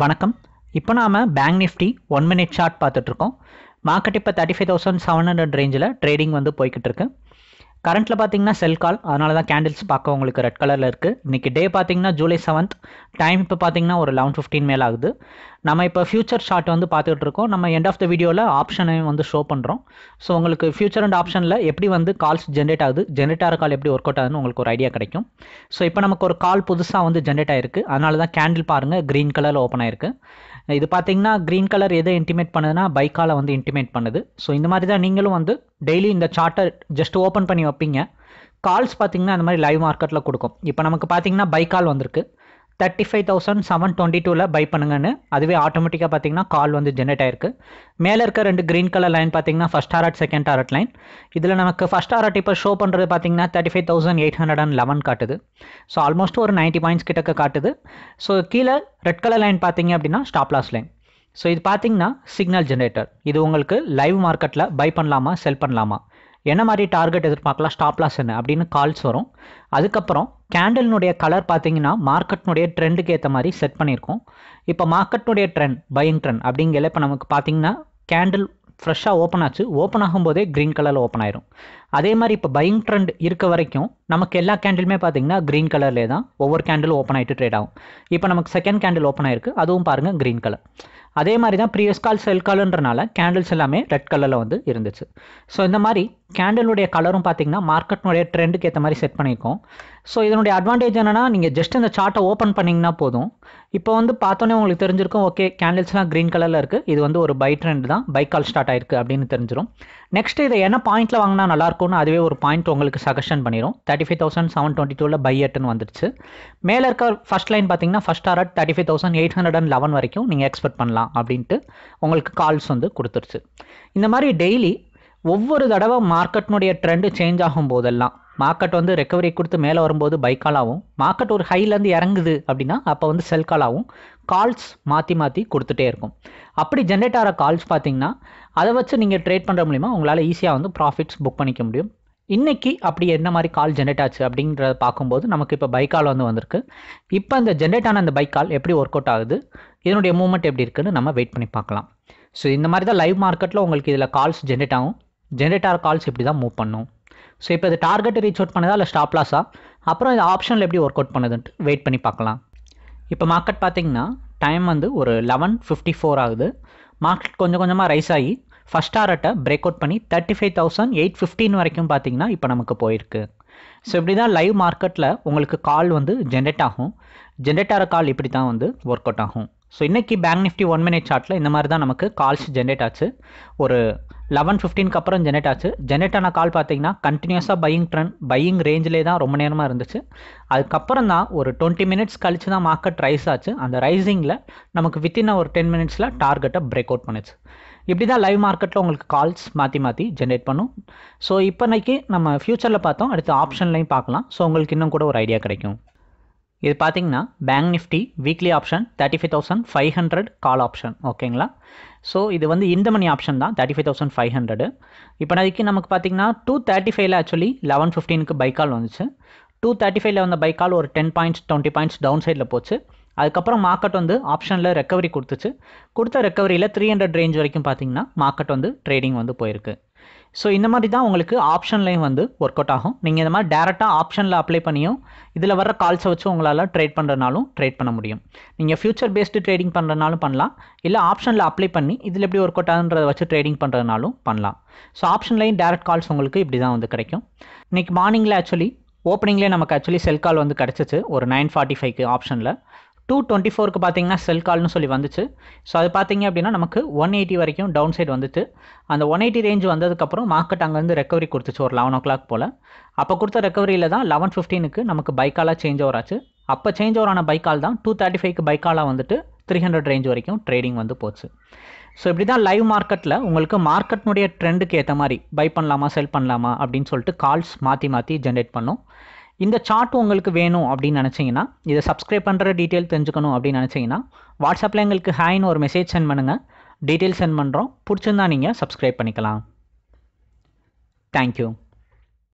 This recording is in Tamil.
வணக்கம். இப்போ நாம் பேங்க் நிஃப்டி 1 மினிட் சார்ட் பார்த்துட்ருக்கோம். மார்க்கெட் இப்போ 35,700 ரேஞ்சில் ட்ரேடிங் வந்து போய்கிட்டு இருக்கு. கரண்ட்டில் பார்த்தீங்கன்னா செல் கால், அதனால தான் கேண்டில்ஸ் பார்க்க உங்களுக்கு ரெட் கலரில் இருக்குது. இன்றைக்கி டே பார்த்தீங்கன்னா ஜூலை 7, டைம் இப்போ பார்த்தீங்கன்னா ஒரு 11:15 மேலே ஆகுது. நம்ம இப்போ ஃபியூச்சர் ஷார்ட் வந்து பார்த்துக்கிட்டு இருக்கோம். நம்ம எண்ட் ஆஃப் த வீடியோவில் ஆப்ஷனையும் வந்து ஷோ பண்ணுறோம். ஸோ உங்களுக்கு ஃபியூச்சர் அண்ட் ஆப்ஷனில் எப்படி வந்து கால்ஸ் ஜென்ரேட் ஆகுது, ஜென்ரேட் ஆகிற கால் எப்படி ஒர்க் அவுட் ஆகுதுன்னு உங்களுக்கு ஒரு ஐடியா கிடைக்கும். ஸோ இப்போ நமக்கு ஒரு கால் புதுசாக வந்து ஜென்ரேட் ஆகிருக்கு. அதனால தான் கேண்டில் பாருங்கள் க்ரீன் கலரில் ஓப்பன் ஆகிருக்கு. இது பார்த்தீங்கன்னா க்ரீன் கலர் எதை இன்டிமேட் பண்ணுதுன்னா பை காலை வந்து இன்டிமேட் பண்ணுது. ஸோ இந்த மாதிரி தான் நீங்களும் வந்து டெய்லி இந்த சார்ட்டை ஜஸ்ட் ஓப்பன் பண்ணி வைப்பீங்க. கால்ஸ் பார்த்தீங்கன்னா அந்த மாதிரி லைவ் மார்க்கெட்டில் கொடுக்கும். இப்போ நமக்கு பார்த்தீங்கன்னா பை கால் வந்திருக்கு. 35,722 பை பண்ணுங்கன்னு அதுவே ஆட்டோமேட்டிக்காக பார்த்தீங்கன்னா கால் வந்து ஜென்ரேட் ஆயிருக்கு. மேலே இருக்க ரெண்டு க்ரீன் கலர் லைன் பார்த்தீங்கன்னா first target, second target line. இதில் நமக்கு ஃபர்ஸ்ட் டாரட் இப்போ ஷோ பண்ணுறது பார்த்தீங்கன்னா 35,811 காட்டுது. ஸோ ஆல்மோஸ்ட் ஒரு 90 பாயிண்ட்ஸ் கிட்டக்க காட்டுது. ஸோ கீழே ரெட் கலர் லைன் பார்த்தீங்க அப்படின்னா ஸ்டாப் லாஸ் லைன். ஸோ இது பார்த்தீங்கன்னா சிக்னல் ஜென்ரேட்டர். இது உங்களுக்கு லைவ் மார்க்கெட்டில் பை பண்ணலாமா, செல் பண்ணலாமா, என்ன மாதிரி டார்கெட் எதிர்பார்க்கலாம், ஸ்டாப் லாஸ் என்ன அப்படின்னு கால்ஸ் வரும். அதுக்கப்புறம் கேண்டலினுடைய கலர் பார்த்தீங்கன்னா மார்க்கெட்னுடைய ட்ரெண்டுக்கு ஏற்ற மாதிரி செட் பண்ணியிருக்கோம். இப்போ மார்க்கெட்னுடைய ட்ரெண்ட், பையிங் ட்ரெண்ட் அப்படிங்கிற இப்போ நமக்கு பார்த்தீங்கன்னா கேண்டில் ஃப்ரெஷ்ஷாக ஓப்பன் ஆச்சு. ஓப்பன் ஆகும்போதே க்ரீன் கலரில் ஓப்பன் ஆயிரும். அதே மாதிரி இப்போ பையிங் ட்ரெண்ட் இருக்க வரைக்கும் நமக்கு எல்லா கேண்டிலுமே பார்த்தீங்கன்னா க்ரீன் கலர்லேயே தான் ஒவ்வொரு கேண்டிலும் ஓப்பன் ஆகிட்டு ட்ரேட் ஆகும். இப்போ நமக்கு செகண்ட் கேண்டில் ஓப்பன் ஆயிருக்கு, அதுவும் பாருங்கள் க்ரீன் கலர். அதே மாதிரி தான் ப்ரீவியஸ் கால், செல் கால்ன்றனால கேண்டில்ஸ் எல்லாமே ரெட் கலரில் வந்து இருந்துச்சு. ஸோ இந்த மாதிரி கேண்டிலுடைய கலரும் பார்த்தீங்கன்னா மார்க்கெட்னுடைய ட்ரெண்டுக்கு ஏற்ற மாதிரி செட் பண்ணியிருக்கோம். ஸோ இதனுடைய அட்வான்டேஜ் என்னென்னா, நீங்கள் ஜஸ்ட் இந்த சார்ட்டை ஓப்பன் பண்ணிங்கன்னா போதும். இப்போ வந்து பார்த்தோன்னே உங்களுக்கு தெரிஞ்சிருக்கும், ஓகே கேண்டில்ஸ்லாம் க்ரீன் கலரில் இருக்குது, இது வந்து ஒரு பை ட்ரெண்ட் தான், பை கால் ஸ்டார்ட் ஆயிருக்கு அப்படின்னு தெரிஞ்சிடும். நெக்ஸ்ட் இதை என்ன பாயிண்ட்டில் வாங்கினா நல்லாயிருக்கும்னு அதுவே ஒரு பாயிண்ட் உங்களுக்கு சஜஷன் பண்ணிடும். 35,722 பை எட்டுன்னு வந்துடுச்சு. மேலே இருக்க ஃபர்ஸ்ட் லைன் பார்த்தீங்கன்னா ஃபர்ஸ்ட் டாரட் 35,811 வரைக்கும் நீங்கள் எக்ஸ்பெக்ட் பண்ணலாம் அப்படின்ட்டு உங்களுக்கு கால்ஸ் வந்து கொடுத்துருச்சு. இந்த மாதிரி டெய்லி ஒவ்வொரு தடவை மார்க்கெட்னுடைய ட்ரெண்டு சேஞ்ச் ஆகும் போதெல்லாம், மார்க்கெட் வந்து ரெக்கவரி கொடுத்து மேலே வரும்போது பை காலாகவும், மார்க்கெட் ஒரு ஹைலேருந்து இறங்குது அப்படின்னா அப்போ வந்து செல் காலாகவும், கால்ஸ் மாற்றி மாற்றி கொடுத்துட்டே இருக்கும். அப்படி ஜென்ரேட் ஆகிற கால்ஸ் பார்த்தீங்கன்னா அதை வச்சு நீங்கள் ட்ரேட் பண்ணுற மூலிமா உங்களால் ஈஸியாக வந்து ப்ராஃபிட்ஸ் புக் பண்ணிக்க முடியும். இன்றைக்கி அப்படி என்ன மாதிரி கால் ஜென்ரேட் ஆச்சு அப்படின்றத பார்க்கும்போது நமக்கு இப்போ பை கால் வந்து வந்திருக்கு. இப்போ இந்த ஜென்ரேட் ஆன அந்த பை கால் எப்படி ஒர்க் அவுட் ஆகுது, இதனுடைய மூவ்மெண்ட் எப்படி இருக்குன்னு நம்ம வெயிட் பண்ணி பார்க்கலாம். ஸோ இந்த மாதிரி தான் லைவ் மார்க்கெட்டில் உங்களுக்கு இதில் கால்ஸ் ஜென்ரேட் ஆகும். ஜென்ரேட் ஆகிற கால்ஸ் இப்படி தான் மூவ் பண்ணும். ஸோ இப்போ இது டார்கெட் ரீச் அவுட் பண்ணுதா இல்லை ஸ்டாப் லாஸா, அப்புறம் இது ஆப்ஷனில் எப்படி ஒர்க் அவுட் பண்ணுதுன்ட்டு வெயிட் பண்ணி பார்க்கலாம். இப்போ மார்க்கெட் பார்த்தீங்கன்னா டைம் வந்து ஒரு 11:54 ஆகுது. மார்க்கெட் கொஞ்சம் கொஞ்சமாக ரைஸ் ஆகி ஃபர்ஸ்ட் டாரட்டை பிரேக் அவுட் பண்ணி 35,815 வரைக்கும் பார்த்தீங்கன்னா இப்போ நமக்கு போயிருக்கு. ஸோ இப்படி தான் லைவ் மார்க்கெட்டில் உங்களுக்கு கால் வந்து ஜென்ரேட் ஆகும். ஜென்ரேட் ஆகிற கால் இப்படி தான் வந்து ஒர்க் அவுட் ஆகும். ஸோ இன்றைக்கி பேங்க் நிஃப்டி 1 மினிட் சார்ட்டில் இந்த மாதிரி தான் நமக்கு கால்ஸ் ஜென்ரேட் ஆச்சு. ஒரு 11:15க்கு அப்புறம் ஜென்ரேட் ஆச்சு. ஜென்ரேட் ஆன கால் பார்த்தீங்கன்னா கண்டினியூஸாக பையிங் ட்ரெண்ட், பையிங் ரேஞ்சிலே தான் ரொம்ப நேரமாக இருந்துச்சு. அதுக்கப்புறம் தான் ஒரு 20 மினிட்ஸ் கழிச்சு தான் மார்க்கெட் ரைஸ் ஆச்சு. அந்த ரைஸிங்கில் நமக்கு வித்தின் ஒரு 10 மினிட்ஸில் டார்கெட்டை பிரேக் அவுட் பண்ணுச்சு. இப்படி தான் லைவ் மார்க்கெட்டில் உங்களுக்கு கால்ஸ் மாற்றி மாற்றி ஜென்ரேட் பண்ணும். ஸோ இப்போ இன்றைக்கி நம்ம ஃபியூச்சரில் பார்த்தோம், அடுத்து ஆப்ஷன்லையும் பார்க்கலாம். ஸோ உங்களுக்கு இன்னும் கூட ஒரு ஐடியா கிடைக்கும். இது பார்த்தீங்கன்னா bank Nifty weekly option 35,500 call option, ஓகேங்களா. ஸோ இது வந்து இந்த மணி ஆப்ஷன் தான் 35,500. இப்போ நாளைக்கு நமக்கு பார்த்தீங்கன்னா 2:35 ஆக்சுவலி 11:15க்கு பை கால் வந்துச்சு. 2:35 வந்த பை கால் ஒரு 10 பாயிண்ட்ஸ் 20 பாயிண்ட்ஸ் டவுன் சைடில் போச்சு. அதுக்கப்புறம் மார்க்கெட் வந்து ஆப்ஷனில் ரெக்கவரி கொடுத்துச்சு. கொடுத்த ரெக்கவரியில் 300 ரேஞ்ச் வரைக்கும் பார்த்தீங்கன்னா மார்க்கெட் வந்து ட்ரேடிங் வந்து போயிருக்கு. ஸோ இந்த மாதிரி தான் உங்களுக்கு ஆப்ஷன்லையும் வந்து ஒர்க் அவுட் ஆகும். நீங்கள் இந்த மாதிரி டேரெக்டாக ஆப்ஷனில் அப்ளை பண்ணியும் இதில் வர கால்ஸை வச்சு உங்களால் ட்ரேட் பண்ணுறதுனாலும் ட்ரேட் பண்ண முடியும். நீங்கள் ஃபியூச்சர் பேஸ்டு ட்ரேடிங் பண்ணுறதுனாலும் பண்ணலாம், இல்லை ஆப்ஷனில் அப்ளை பண்ணி இதில் எப்படி ஒர்க் அவுட் ஆகுன்றதை வச்சு ட்ரேடிங் பண்ணுறதுனாலும் பண்ணலாம். ஸோ ஆப்ஷன்லையும் டேரெக்ட் கால்ஸ் உங்களுக்கு இப்படி தான் வந்து கிடைக்கும். இன்றைக்கி மார்னிங்கில் ஆக்சுவலி ஓப்பனிங்லேயே நமக்கு ஆக்சுவலி செல் கால் வந்து கிடச்சிச்சு ஒரு 9:45க்கு ஆப்ஷனில். 2:24க்கு பார்த்தீங்கன்னா செல் கால்னு சொல்லி வந்துச்சு. ஸோ அது பார்த்தீங்க அப்படின்னா நமக்கு 180 வரைக்கும் டவுன் சைடு வந்துட்டு, அந்த 180 ரேஞ்ச் வந்ததுக்கப்புறம் மார்க்கெட் அங்கேருந்து ரெக்கவரி கொடுத்துச்சு ஒரு 11 o'clock போல். அப்போ கொடுத்த ரெக்கவரியில் தான் 11:15க்கு நமக்கு பை காலாக சேஞ்ச் ஓவர் ஆச்சு. அப்போ சேஞ்ச் ஓவர் ஆன பை கால் தான் 2:35க்கு பை காலாக வந்துட்டு 300 ரேஞ்ச் வரைக்கும் ட்ரேடிங் வந்து போச்சு. ஸோ இப்படி தான் லைவ் மார்க்கெட்டில் உங்களுக்கு மார்க்கெட்னுடைய ட்ரெண்டுக்கு ஏற்ற மாதிரி பை பண்ணலாமா, செல் பண்ணலாமா அப்படின்னு சொல்லிட்டு கால்ஸ் மாற்றி மாற்றி ஜென்ரேட் பண்ணும். இந்த சார்ட் உங்களுக்கு வேணும் அப்படின்னு நினச்சிங்கன்னா, இதை சப்ஸ்கிரைப் பண்ணுற டீட்டெயில் தெரிஞ்சுக்கணும் அப்படின்னு நினச்சிங்கன்னா வாட்ஸ்அப்பில் எங்களுக்கு ஹாய்னு ஒரு மெசேஜ் சென்ட் பண்ணுங்கள். டீட்டெயில் சென்ட் பண்ணுறோம், பிடிச்சிருந்தா நீங்கள் சப்ஸ்கிரைப் பண்ணிக்கலாம். தேங்க்யூ.